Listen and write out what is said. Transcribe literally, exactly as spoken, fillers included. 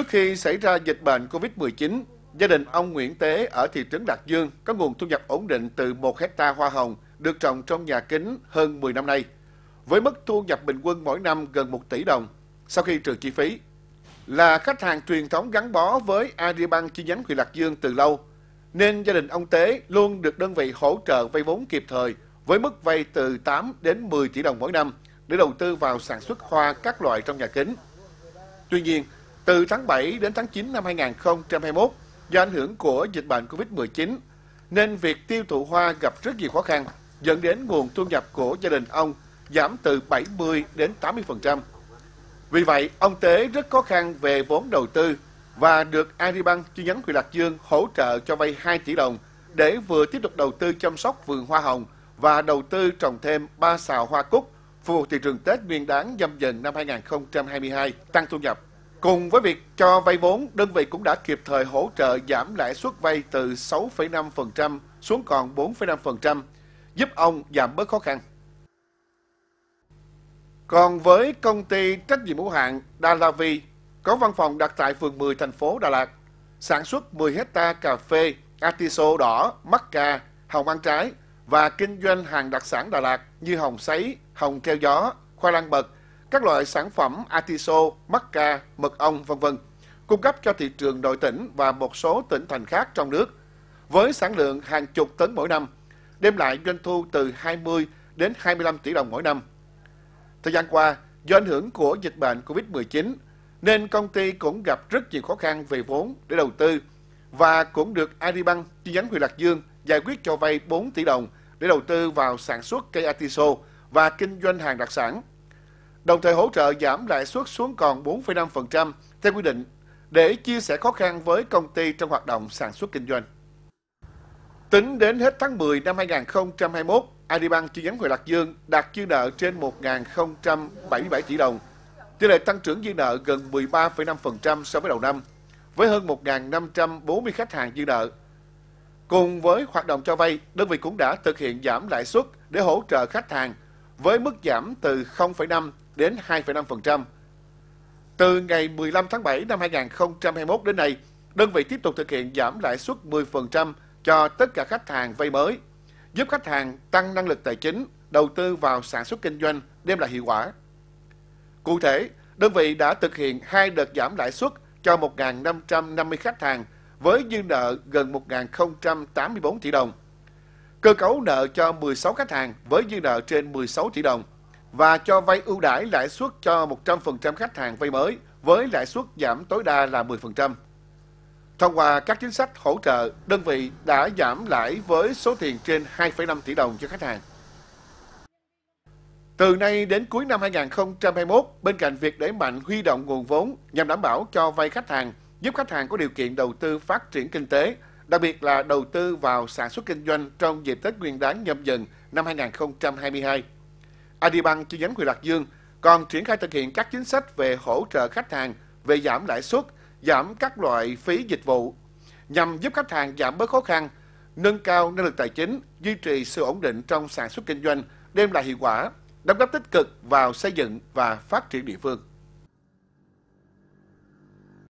Trước khi xảy ra dịch bệnh Covid mười chín, gia đình ông Nguyễn Tế ở thị trấn Lạc Dương có nguồn thu nhập ổn định từ một hecta hoa hồng được trồng trong nhà kính hơn mười năm nay. Với mức thu nhập bình quân mỗi năm gần một tỷ đồng sau khi trừ chi phí. Là khách hàng truyền thống gắn bó với ADIBank chi nhánh huyện Lạc Dương từ lâu, nên gia đình ông Tế luôn được đơn vị hỗ trợ vay vốn kịp thời với mức vay từ tám đến mười tỷ đồng mỗi năm để đầu tư vào sản xuất hoa các loại trong nhà kính. Tuy nhiên, từ tháng bảy đến tháng chín năm hai nghìn không trăm hai mươi mốt, do ảnh hưởng của dịch bệnh Covid mười chín, nên việc tiêu thụ hoa gặp rất nhiều khó khăn, dẫn đến nguồn thu nhập của gia đình ông giảm từ bảy mươi đến tám mươi phần trăm. Vì vậy, ông Tế rất khó khăn về vốn đầu tư và được ADIBank chi nhánh huyện Lạc Dương hỗ trợ cho vay hai tỷ đồng để vừa tiếp tục đầu tư chăm sóc vườn hoa hồng và đầu tư trồng thêm ba sào hoa cúc phục vụ thị trường Tết Nguyên đán Nhâm Dần năm hai nghìn không trăm hai mươi hai tăng thu nhập. Cùng với việc cho vay vốn, đơn vị cũng đã kịp thời hỗ trợ giảm lãi suất vay từ sáu phẩy năm phần trăm xuống còn bốn phẩy năm phần trăm, giúp ông giảm bớt khó khăn. Còn với công ty trách nhiệm hữu hạn Đà Lạt có văn phòng đặt tại phường mười thành phố Đà Lạt, sản xuất mười hecta cà phê, atiso đỏ, macca, hồng ăn trái và kinh doanh hàng đặc sản Đà Lạt như hồng sấy, hồng treo gió, khoai lang bật, các loại sản phẩm atiso, macca, mật ong vân vân, cung cấp cho thị trường nội tỉnh và một số tỉnh thành khác trong nước với sản lượng hàng chục tấn mỗi năm, đem lại doanh thu từ hai mươi đến hai mươi lăm tỷ đồng mỗi năm. Thời gian qua, do ảnh hưởng của dịch bệnh Covid mười chín, nên công ty cũng gặp rất nhiều khó khăn về vốn để đầu tư và cũng được ADIBank chi nhánh huyện Lạc Dương giải quyết cho vay bốn tỷ đồng để đầu tư vào sản xuất cây atiso và kinh doanh hàng đặc sản, đồng thời hỗ trợ giảm lãi suất xuống còn bốn phẩy năm phần trăm theo quy định để chia sẻ khó khăn với công ty trong hoạt động sản xuất kinh doanh. Tính đến hết tháng mười năm hai nghìn không trăm hai mươi mốt, ADIBank chi nhánh huyện Lạc Dương đạt dư nợ trên một nghìn không trăm bảy mươi bảy tỷ đồng, tỷ lệ tăng trưởng dư nợ gần mười ba phẩy năm phần trăm so với đầu năm, với hơn một nghìn năm trăm bốn mươi khách hàng dư nợ. Cùng với hoạt động cho vay, đơn vị cũng đã thực hiện giảm lãi suất để hỗ trợ khách hàng với mức giảm từ không phẩy năm đến hai phẩy năm phần trăm. Từ ngày mười lăm tháng bảy năm hai nghìn không trăm hai mươi mốt đến nay, đơn vị tiếp tục thực hiện giảm lãi suất mười phần trăm cho tất cả khách hàng vay mới, giúp khách hàng tăng năng lực tài chính, đầu tư vào sản xuất kinh doanh đem lại hiệu quả. Cụ thể, đơn vị đã thực hiện hai đợt giảm lãi suất cho một nghìn năm trăm năm mươi khách hàng với dư nợ gần một nghìn không trăm tám mươi bốn tỷ đồng, cơ cấu nợ cho mười sáu khách hàng với dư nợ trên mười sáu tỷ đồng và cho vay ưu đãi lãi suất cho một trăm phần trăm khách hàng vay mới với lãi suất giảm tối đa là mười phần trăm. Thông qua các chính sách hỗ trợ, đơn vị đã giảm lãi với số tiền trên hai phẩy năm tỷ đồng cho khách hàng. Từ nay đến cuối năm hai nghìn không trăm hai mươi mốt, bên cạnh việc đẩy mạnh huy động nguồn vốn nhằm đảm bảo cho vay khách hàng, giúp khách hàng có điều kiện đầu tư phát triển kinh tế, đặc biệt là đầu tư vào sản xuất kinh doanh trong dịp Tết Nguyên đán Nhâm Dần năm hai nghìn không trăm hai mươi hai. ADIBank chi nhánh huyện Lạc Dương còn triển khai thực hiện các chính sách về hỗ trợ khách hàng về giảm lãi suất, giảm các loại phí dịch vụ nhằm giúp khách hàng giảm bớt khó khăn, nâng cao năng lực tài chính, duy trì sự ổn định trong sản xuất kinh doanh, đem lại hiệu quả, đóng góp tích cực vào xây dựng và phát triển địa phương.